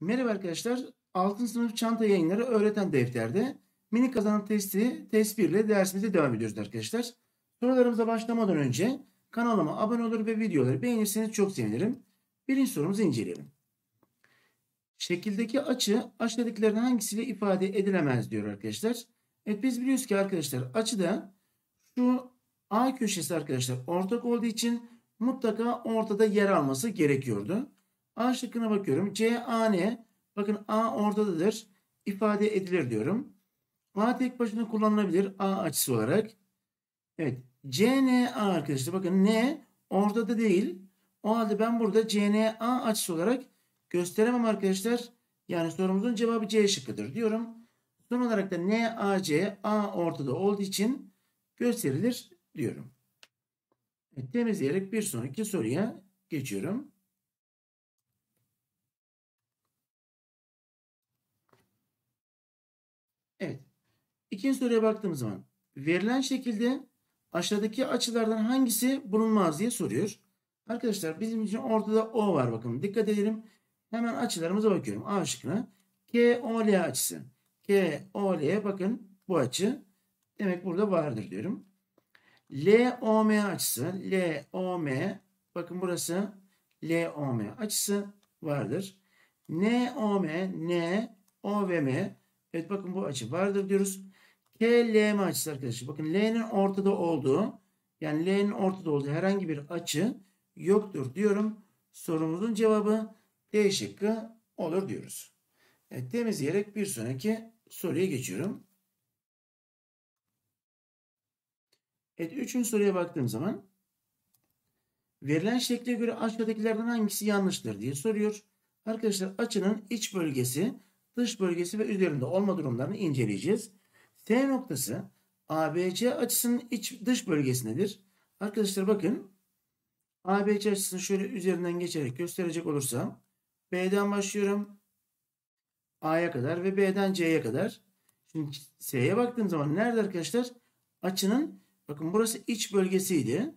Merhaba arkadaşlar, 6. sınıf çanta yayınları öğreten defterde mini kazanım testi, test 1 ile dersimize devam ediyoruz arkadaşlar. Sorularımıza başlamadan önce kanalıma abone olur ve videoları beğenirseniz çok sevinirim. Birinci sorumuzu inceleyelim. Şekildeki açı aşağıdakilerden hangisiyle ifade edilemez diyor arkadaşlar. Evet, biz biliyoruz ki arkadaşlar açıda şu A köşesi arkadaşlar ortak olduğu için mutlaka ortada yer alması gerekiyordu. A şıkkına bakıyorum. C, A, N. Bakın A ortadadır. İfade edilir diyorum. A tek başına kullanılabilir. A açısı olarak. Evet. C, N, A arkadaşlar. Bakın N ortada değil. O halde ben burada C, N, A açısı olarak gösteremem arkadaşlar. Yani sorumuzun cevabı C şıkkıdır diyorum. Son olarak da N, A, C. A ortada olduğu için gösterilir diyorum. Evet, temizleyerek bir sonraki soruya geçiyorum. Evet. İkinci soruya baktığımız zaman verilen şekilde aşağıdaki açılardan hangisi bulunmaz diye soruyor. Arkadaşlar bizim için ortada O var bakın. Dikkat edelim. Hemen açılarımıza bakıyorum. A şıkkına. KOL açısı. KOL bakın bu açı. Demek burada vardır diyorum. LOM açısı. LOM bakın burası. LOM açısı vardır. NOM, NOVM. Evet bakın bu açı vardır diyoruz. KLM açısı arkadaşlar. Bakın L'nin ortada olduğu yani L'nin ortada olduğu herhangi bir açı yoktur diyorum. Sorumuzun cevabı D şıkkı olur diyoruz. Evet, temizleyerek bir sonraki soruya geçiyorum. Evet, üçüncü soruya baktığım zaman verilen şekle göre aşağıdakilerden hangisi yanlıştır diye soruyor. Arkadaşlar açının iç bölgesi, dış bölgesi ve üzerinde olma durumlarını inceleyeceğiz. T noktası ABC açısının dış bölgesindedir. Arkadaşlar bakın ABC açısını şöyle üzerinden geçerek gösterecek olursam B'den başlıyorum A'ya kadar ve B'den C'ye kadar. Şimdi S'ye baktığım zaman nerede arkadaşlar? Açının bakın burası iç bölgesiydi.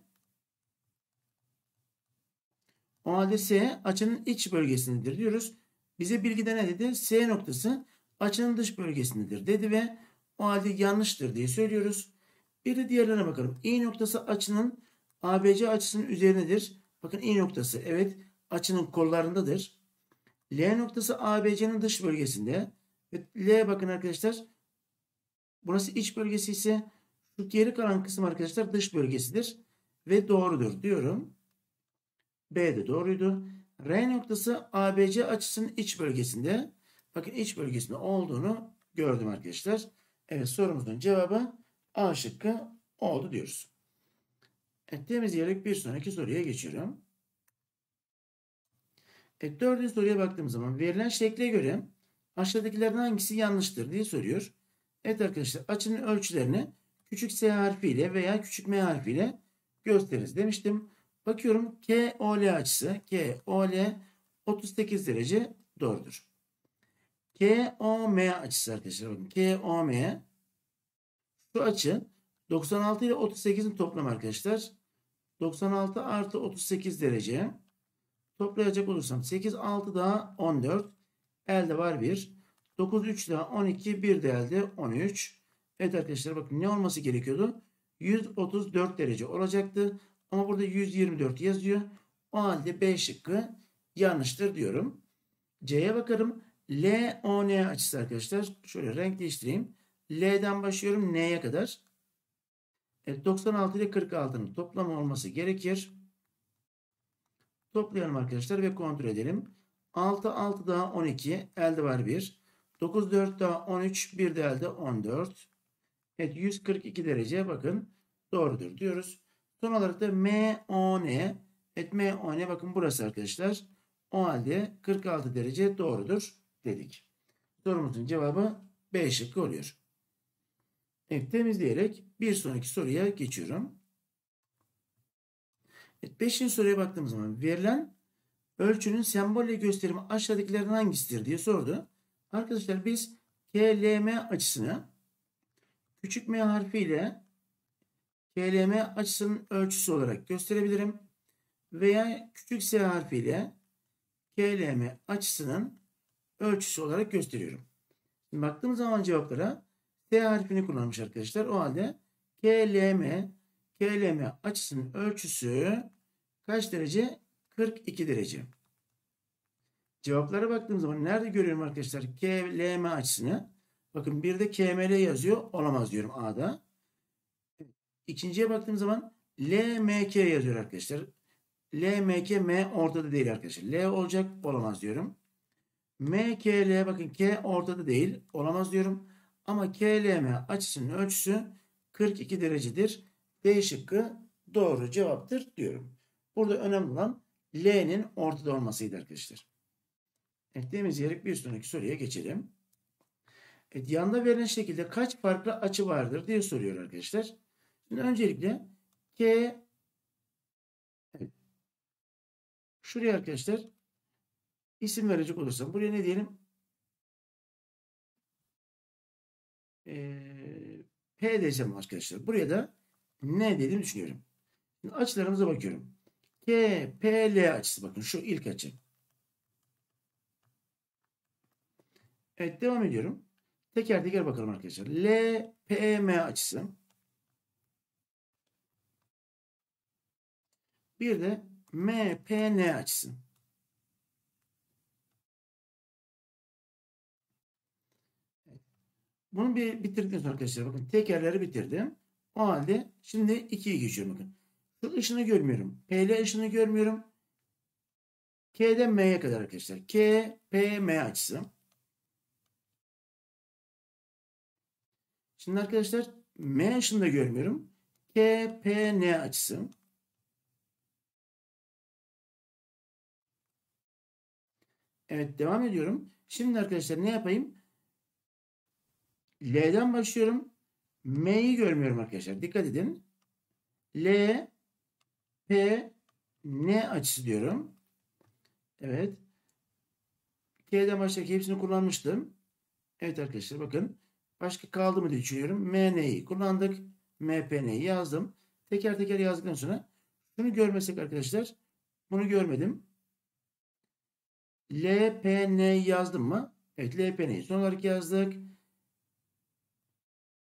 O halde S açının iç bölgesindedir diyoruz. Bize bilgide ne dedi? S noktası açının dış bölgesindedir dedi ve o halde yanlıştır diye söylüyoruz. Bir de diğerlerine bakalım. İ noktası açının ABC açısının üzerindedir. Bakın İ noktası evet açının kollarındadır. L noktası ABC'nin dış bölgesinde. L bakın arkadaşlar burası iç bölgesi ise şu geri kalan kısım arkadaşlar dış bölgesidir ve doğrudur diyorum. B de doğruydu. R noktası ABC açısının iç bölgesinde. Bakın iç bölgesinde olduğunu gördüm arkadaşlar. Evet, sorumuzun cevabı A şıkkı oldu diyoruz. Evet, temizleyerek bir sonraki soruya geçiyorum. Evet, dördüncü soruya baktığımız zaman verilen şekle göre aşağıdakilerden hangisi yanlıştır diye soruyor. Evet arkadaşlar açının ölçülerini küçük S harfiyle veya küçük M harfiyle gösteririz demiştim. Bakıyorum KOL açısı. KOL 38 derece doğrudur. KOM açısı arkadaşlar. Bakın KOM şu açı 96 ile 38'in toplamı arkadaşlar. 96 artı 38 derece. Toplayacak olursam 8, 6 daha 14. Elde var 1. 9, 3 daha 12. 1 de elde 13. Evet arkadaşlar bakın ne olması gerekiyordu? 134 derece olacaktı. Ama burada 124 yazıyor. O halde B şıkkı yanlıştır diyorum. C'ye bakarım. LON açısı arkadaşlar. Şöyle renk değiştireyim. L'den başlıyorum N'ye kadar. 96 ile 46'nın toplamı olması gerekir. Toplayalım arkadaşlar ve kontrol edelim. 6, 6 daha 12. Elde var 1. 9, 4 daha 13. 1 de elde 14. Evet, 142 derece bakın. Doğrudur diyoruz. Son olarak da MON. Evet MON bakın burası arkadaşlar. O halde 46 derece doğrudur dedik. Sorumuzun cevabı B şıkkı oluyor. Evet, temizleyerek bir sonraki soruya geçiyorum. Evet, 5. soruya baktığımız zaman verilen ölçünün sembolle gösterimi aşağıdakilerden hangisidir diye sordu. Arkadaşlar biz KLM açısını küçük M harfiyle KLM açısının ölçüsü olarak gösterebilirim. Veya küçük S harfiyle KLM açısının ölçüsü olarak gösteriyorum. Şimdi baktığımız zaman cevaplara T harfini kullanmış arkadaşlar. O halde KLM açısının ölçüsü kaç derece? 42 derece. Cevaplara baktığım zaman nerede görüyorum arkadaşlar KLM açısını? Bakın bir de KML yazıyor. Olamaz diyorum A'da. İkinciye baktığım zaman LMK yazıyor arkadaşlar. LMK M ortada değil arkadaşlar. L olacak, olamaz diyorum. MKL bakın K ortada değil, olamaz diyorum. Ama KLM açısının ölçüsü 42 derecedir. D şıkkı doğru cevaptır diyorum. Burada önemli olan L'nin ortada olmasıydı arkadaşlar. Eklediğimiz yere bir sonraki soruya geçelim. Yanda verilen şekilde kaç farklı açı vardır diye soruyor arkadaşlar. Şimdi öncelikle şuraya arkadaşlar isim verecek olursam buraya ne diyelim? P desem arkadaşlar. Buraya da N dediğimi düşünüyorum. Şimdi açılarımıza bakıyorum. KPL açısı bakın şu ilk açı. Evet devam ediyorum. Teker teker bakalım arkadaşlar. LPM açısı. Bir de MPN açısı. Bunu bir bitirdikten sonra arkadaşlar bakın tekerleri bitirdim. O halde şimdi 2'ye geçiyorum bakın. Şu ışını görmüyorum. PL ışını görmüyorum. K'den M'ye kadar arkadaşlar. KPM açısı. Şimdi arkadaşlar M ışını da görmüyorum. KPN açısı. Evet devam ediyorum. Şimdi arkadaşlar ne yapayım? L'den başlıyorum. M'yi görmüyorum arkadaşlar. Dikkat edin. L, P, N açısı diyorum. Evet. K'den başlayıp hepsini kullanmıştım. Evet arkadaşlar bakın. Başka kaldı mı diye düşünüyorum. MN'yi kullandık. MPN'yi yazdım. Teker teker yazdıktan sonra şunu görmesek arkadaşlar. Bunu görmedim. LPN'yi yazdım mı? Evet LPN'yi son olarak yazdık.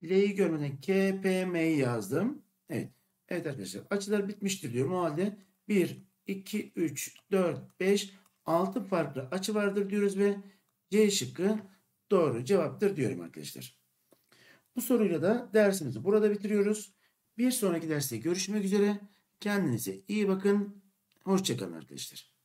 L'yi görmeden KPM'yi yazdım. Evet. Evet arkadaşlar açılar bitmiştir diyorum. O halde 1, 2, 3, 4, 5, 6 farklı açı vardır diyoruz ve C şıkkı doğru cevaptır diyorum arkadaşlar. Bu soruyla da dersimizi burada bitiriyoruz. Bir sonraki derste görüşmek üzere. Kendinize iyi bakın. Hoşça kalın arkadaşlar.